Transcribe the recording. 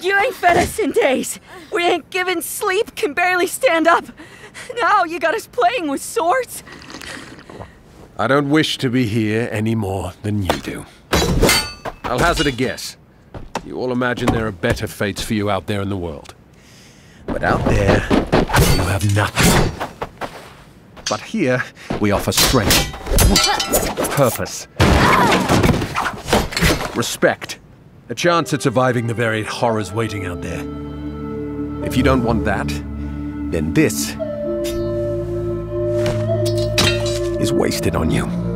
You ain't fed us in days. We ain't given sleep, can barely stand up. Now you got us playing with swords. I don't wish to be here any more than you do. I'll hazard a guess. You all imagine there are better fates for you out there in the world. But out there, you have nothing. But here, we offer strength, purpose, respect, a chance at surviving the varied horrors waiting out there. If you don't want that, then this is wasted on you.